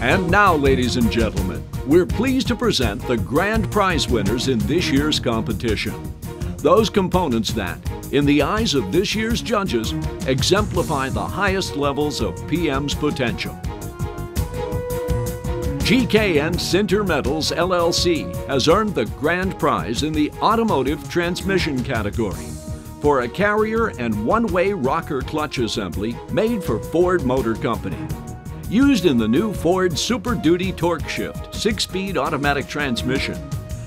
And now, ladies and gentlemen, we're pleased to present the grand prize winners in this year's competition. Those components that, in the eyes of this year's judges, exemplify the highest levels of PM's potential. GKN Sinter Metals LLC has earned the grand prize in the automotive transmission category for a carrier and one-way rocker clutch assembly made for Ford Motor Company. Used in the new Ford Super Duty Torque Shift 6-speed automatic transmission,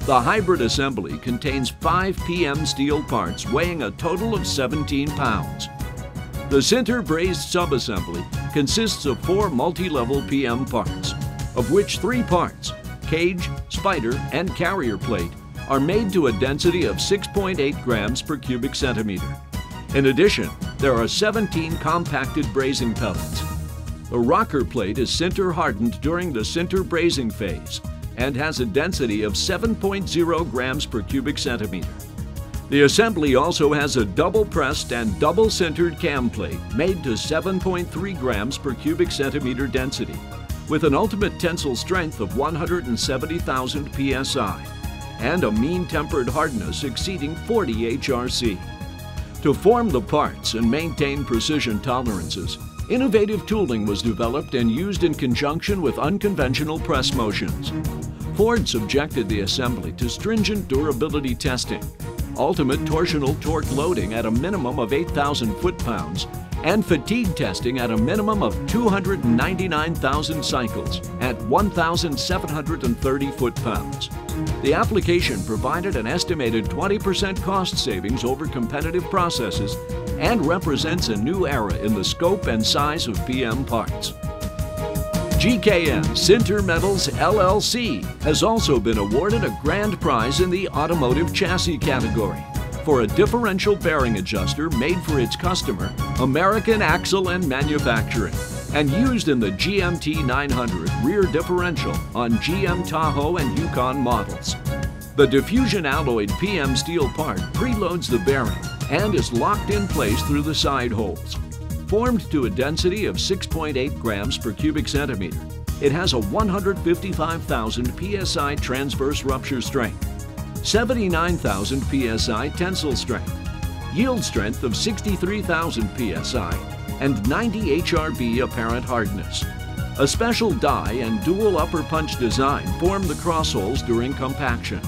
the hybrid assembly contains 5 PM steel parts weighing a total of 17 pounds. The Sinter brazed subassembly consists of 4 multi-level PM parts, of which 3 parts, cage, spider, and carrier plate, are made to a density of 6.8 grams per cubic centimeter. In addition, there are 17 compacted brazing pellets. The rocker plate is sinter hardened during the sinter brazing phase and has a density of 7.0 grams per cubic centimeter. The assembly also has a double pressed and double sintered cam plate made to 7.3 grams per cubic centimeter density with an ultimate tensile strength of 170,000 psi and a mean tempered hardness exceeding 40 HRC. To form the parts and maintain precision tolerances, innovative tooling was developed and used in conjunction with unconventional press motions. Ford subjected the assembly to stringent durability testing, ultimate torsional torque loading at a minimum of 8,000 foot-pounds, and fatigue testing at a minimum of 299,000 cycles at 1,730 foot-pounds. The application provided an estimated 20% cost savings over competitive processes and represents a new era in the scope and size of PM parts. GKN Sinter Metals LLC has also been awarded a grand prize in the automotive chassis category for a differential bearing adjuster made for its customer, American Axle and Manufacturing, and used in the GMT-900 rear differential on GM Tahoe and Yukon models. The diffusion alloyed PM steel part preloads the bearing and is locked in place through the side holes. Formed to a density of 6.8 grams per cubic centimeter, it has a 155,000 psi transverse rupture strength, 79,000 psi tensile strength, yield strength of 63,000 psi, and 90 HRB apparent hardness. A special die and dual upper punch design form the crossholes during compaction.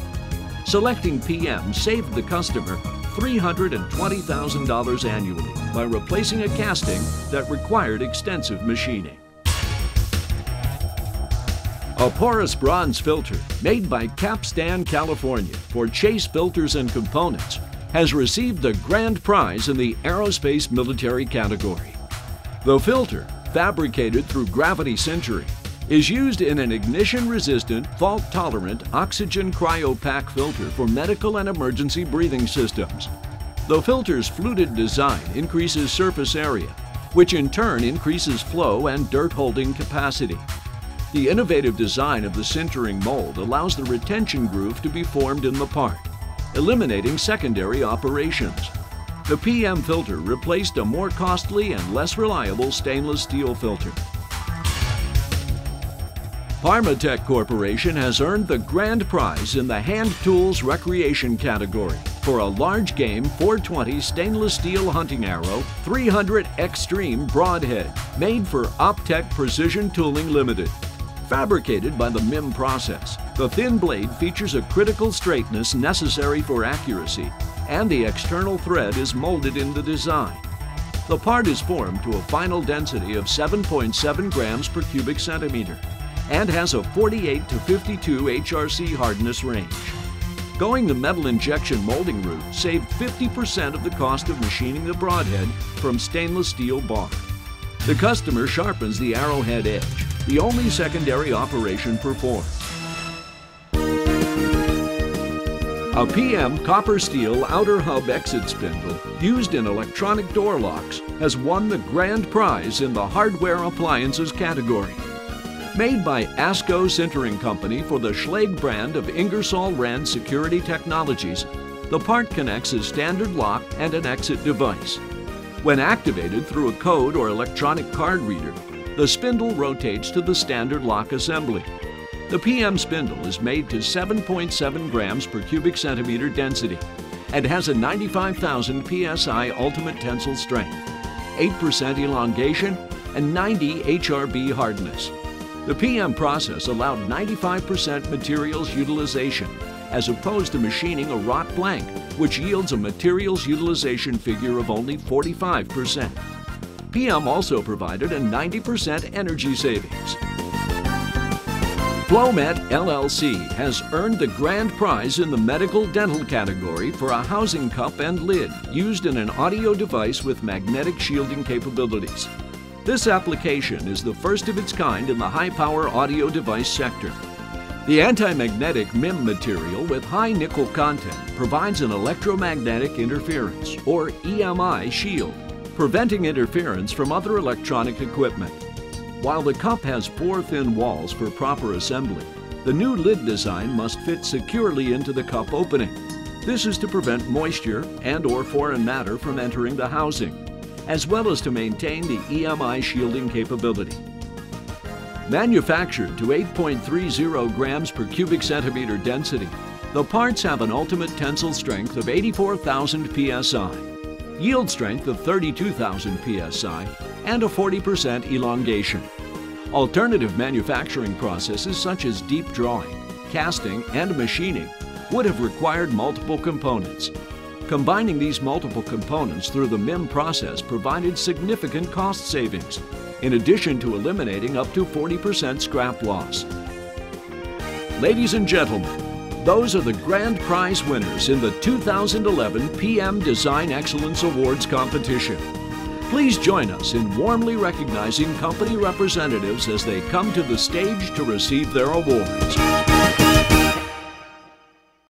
Selecting PM saved the customer $320,000 annually by replacing a casting that required extensive machining. A porous bronze filter made by Capstan California for Chase Filters and Components has received the grand prize in the aerospace military category. The filter, fabricated through gravity sintering, is used in an ignition-resistant, fault-tolerant oxygen cryopack filter for medical and emergency breathing systems. The filter's fluted design increases surface area, which in turn increases flow and dirt-holding capacity. The innovative design of the sintering mold allows the retention groove to be formed in the part, eliminating secondary operations. The PM filter replaced a more costly and less reliable stainless steel filter. Parmatech Corporation has earned the grand prize in the hand tools recreation category for a large game 420 stainless steel hunting arrow 300 Xtreme Broadhead made for Optech Precision Tooling Limited. Fabricated by the MIM process, the thin blade features a critical straightness necessary for accuracy, and the external thread is molded in the design. The part is formed to a final density of 7.7 grams per cubic centimeter and has a 48 to 52 HRC hardness range. Going the metal injection molding route saved 50% of the cost of machining the broadhead from stainless steel bar. The customer sharpens the arrowhead edge, the only secondary operation performed. A PM copper steel outer hub exit spindle used in electronic door locks has won the grand prize in the hardware appliances category. Made by ASCO Centering Company for the Schlage brand of Ingersoll Rand Security Technologies, the part connects a standard lock and an exit device. When activated through a code or electronic card reader, The spindle rotates to the standard lock assembly. The PM spindle is made to 7.7 grams per cubic centimeter density and has a 95,000 psi ultimate tensile strength, 8% elongation, and 90 HRB hardness. The PM process allowed 95% materials utilization as opposed to machining a wrought blank, which yields a materials utilization figure of only 45%. PM also provided a 90% energy savings. Flomet LLC has earned the grand prize in the medical dental category for a housing cup and lid used in an audio device with magnetic shielding capabilities. This application is the first of its kind in the high-power audio device sector. The anti-magnetic MIM material with high nickel content provides an electromagnetic interference, or EMI, shield, preventing interference from other electronic equipment. While the cup has 4 thin walls for proper assembly, the new lid design must fit securely into the cup opening. This is to prevent moisture and/or foreign matter from entering the housing, as well as to maintain the EMI shielding capability. Manufactured to 8.30 grams per cubic centimeter density, the parts have an ultimate tensile strength of 84,000 psi, yield strength of 32,000 psi, and a 40% elongation. Alternative manufacturing processes such as deep drawing, casting, and machining would have required multiple components. Combining these multiple components through the MIM process provided significant cost savings, in addition to eliminating up to 40% scrap loss. Ladies and gentlemen, those are the grand prize winners in the 2011 PM Design Excellence Awards competition. Please join us in warmly recognizing company representatives as they come to the stage to receive their awards.